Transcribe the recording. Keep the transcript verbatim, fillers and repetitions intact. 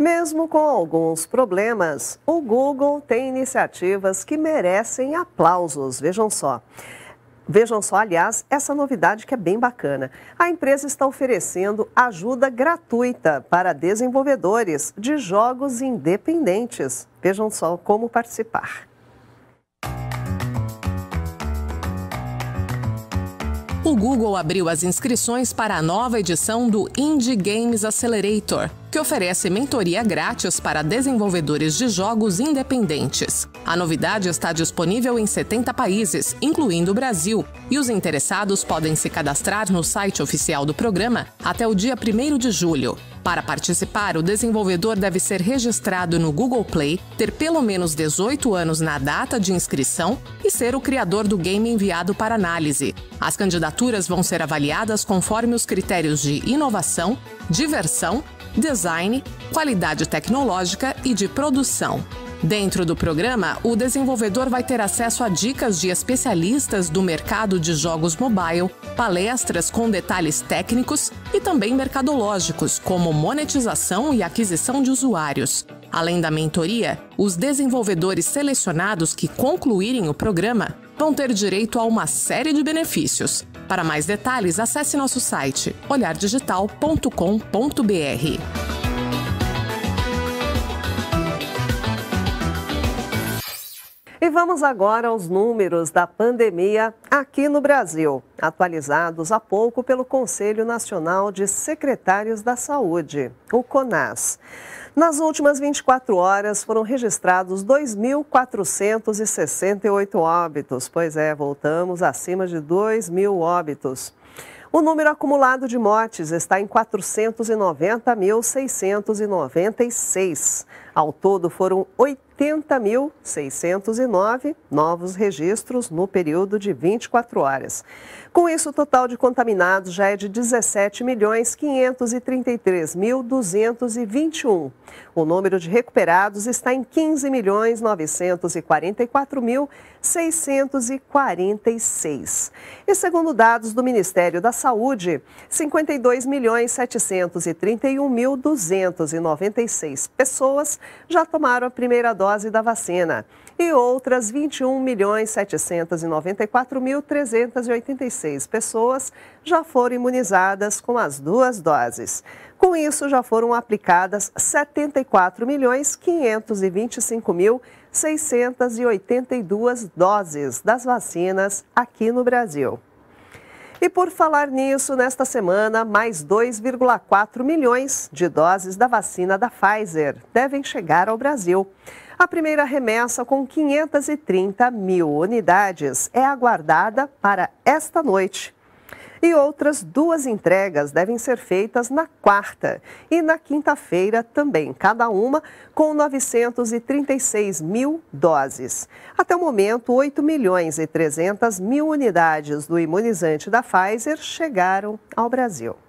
Mesmo com alguns problemas, o Google tem iniciativas que merecem aplausos, vejam só. Vejam só, aliás, essa novidade que é bem bacana. A empresa está oferecendo ajuda gratuita para desenvolvedores de jogos independentes. Vejam só como participar. O Google abriu as inscrições para a nova edição do Indie Games Accelerator, que oferece mentoria grátis para desenvolvedores de jogos independentes. A novidade está disponível em setenta países, incluindo o Brasil, e os interessados podem se cadastrar no site oficial do programa até o dia primeiro de julho. Para participar, o desenvolvedor deve ser registrado no Google Play, ter pelo menos dezoito anos na data de inscrição e ser o criador do game enviado para análise. As candidaturas vão ser avaliadas conforme os critérios de inovação, diversão, design, qualidade tecnológica e de produção. Dentro do programa, o desenvolvedor vai ter acesso a dicas de especialistas do mercado de jogos mobile, palestras com detalhes técnicos e também mercadológicos, como monetização e aquisição de usuários. Além da mentoria, os desenvolvedores selecionados que concluírem o programa vão ter direito a uma série de benefícios. Para mais detalhes, acesse nosso site olhar digital ponto com ponto br. E vamos agora aos números da pandemia aqui no Brasil, atualizados há pouco pelo Conselho Nacional de Secretários da Saúde, o CONAS. Nas últimas vinte e quatro horas foram registrados dois mil quatrocentos e sessenta e oito óbitos. Pois é, voltamos acima de dois mil óbitos. O número acumulado de mortes está em quatrocentos e noventa mil seiscentos e noventa e seis. Ao todo, foram oitenta mil seiscentos e nove novos registros no período de vinte e quatro horas. Com isso, o total de contaminados já é de dezessete milhões quinhentos e trinta e três mil duzentos e vinte e um. O número de recuperados está em quinze milhões novecentos e quarenta e quatro mil seiscentos e quarenta e seis. E segundo dados do Ministério da Saúde, cinquenta e dois milhões setecentos e trinta e um mil duzentos e noventa e seis pessoas já tomaram a primeira dose da vacina e outras vinte e um milhões setecentos e noventa e quatro mil trezentos e oitenta e seis pessoas já foram imunizadas com as duas doses. Com isso, já foram aplicadas setenta e quatro milhões quinhentos e vinte e cinco mil seiscentos e oitenta e duas doses das vacinas aqui no Brasil. E por falar nisso, nesta semana, mais dois vírgula quatro milhões de doses da vacina da Pfizer devem chegar ao Brasil. A primeira remessa, com quinhentas e trinta mil unidades, é aguardada para esta noite. E outras duas entregas devem ser feitas na quarta e na quinta-feira também, cada uma com novecentas e trinta e seis mil doses. Até o momento, oito milhões e trezentas mil unidades do imunizante da Pfizer chegaram ao Brasil.